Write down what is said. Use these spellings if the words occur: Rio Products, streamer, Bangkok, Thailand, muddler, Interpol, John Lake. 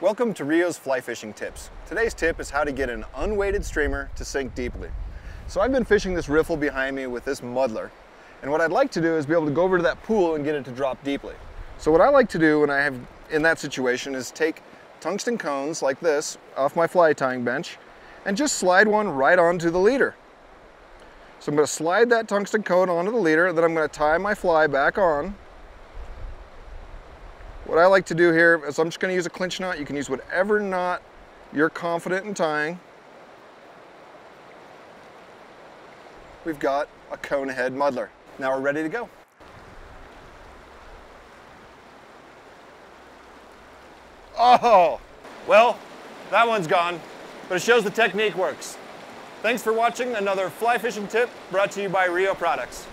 Welcome to Rio's Fly Fishing Tips. Today's tip is how to get an unweighted streamer to sink deeply. So I've been fishing this riffle behind me with this muddler, and what I'd like to do is be able to go over to that pool and get it to drop deeply. So what I like to do when I have in that situation is take tungsten cones like this off my fly tying bench and just slide one right onto the leader. So I'm going to slide that tungsten cone onto the leader, and then I'm going to tie my fly back on. What I like to do here is I'm just going to use a clinch knot. You can use whatever knot you're confident in tying. We've got a cone head muddler. Now we're ready to go. Oh, well, that one's gone, but it shows the technique works. Thanks for watching another Fly Fishing Tip brought to you by Rio Products.